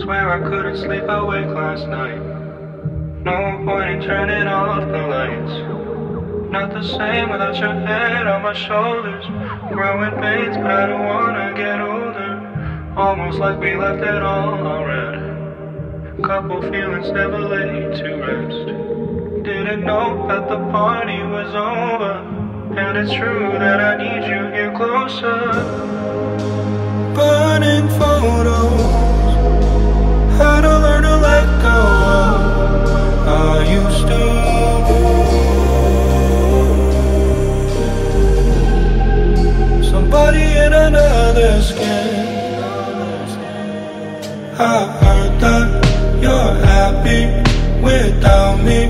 Swear I couldn't sleep awake last night. No point in turning off the lights. Not the same without your head on my shoulders. Growing pains, but I don't wanna get older. Almost like we left it all already. Couple feelings never laid to rest. Didn't know that the party was over. And it's true that I need you here closer. Burning photos I don't learn to let go of. I used to. Somebody in another skin. I heard that you're happy without me,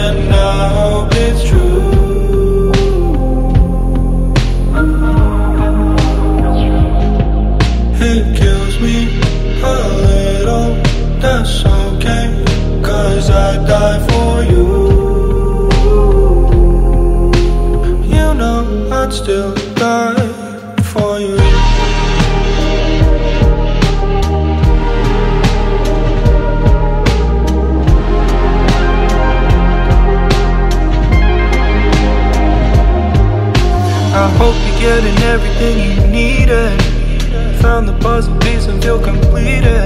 and I hope it's true. It kills me a little, that's okay, 'cause I'd die for you. You know I'd still die for you. I hope you're getting everything you needed. Found the puzzle piece and feel completed.